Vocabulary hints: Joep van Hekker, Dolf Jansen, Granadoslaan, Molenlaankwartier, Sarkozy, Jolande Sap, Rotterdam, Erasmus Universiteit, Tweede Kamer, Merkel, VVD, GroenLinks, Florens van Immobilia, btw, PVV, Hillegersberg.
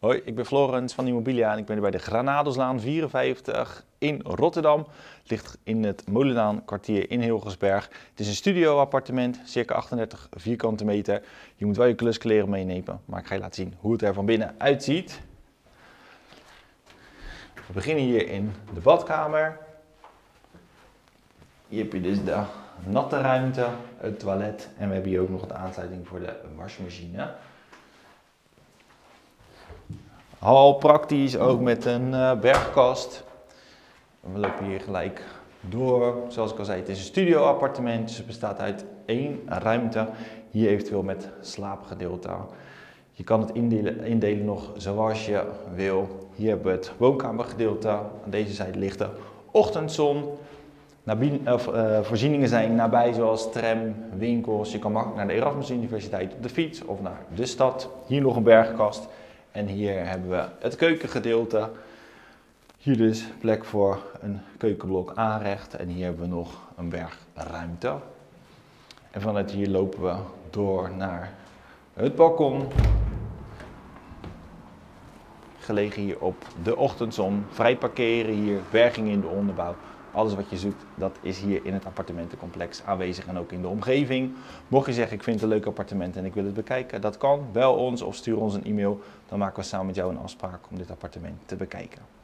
Hoi, ik ben Florens van Immobilia en ik ben hier bij de Granadoslaan 54 in Rotterdam. Het ligt in het Molenlaankwartier in Hillegersberg. Het is een studioappartement, circa 38 vierkante meter. Je moet wel je kluskleren meenemen, maar ik ga je laten zien hoe het er van binnen uitziet. We beginnen hier in de badkamer. Hier heb je dus de natte ruimte, het toilet en we hebben hier ook nog de aansluiting voor de wasmachine. Al praktisch, ook met een bergkast. We lopen hier gelijk door. Zoals ik al zei, het is een studioappartement. Dus het bestaat uit één ruimte. Hier eventueel met slaapgedeelte. Je kan het indelen nog zoals je wil. Hier hebben we het woonkamergedeelte. Aan deze zijde ligt de ochtendzon. Voorzieningen zijn nabij zoals tram, winkels. Je kan makkelijk naar de Erasmus Universiteit op de fiets of naar de stad. Hier nog een bergkast. En hier hebben we het keukengedeelte. Hier dus plek voor een keukenblok aanrecht. En hier hebben we nog een bergruimte. En vanuit hier lopen we door naar het balkon. Gelegen hier op de ochtendzon. Vrij parkeren hier, berging in de onderbouw. Alles wat je zoekt, dat is hier in het appartementencomplex aanwezig en ook in de omgeving. Mocht je zeggen, ik vind het een leuk appartement en ik wil het bekijken, dat kan. Bel ons of stuur ons een e-mail. Dan maken we samen met jou een afspraak om dit appartement te bekijken.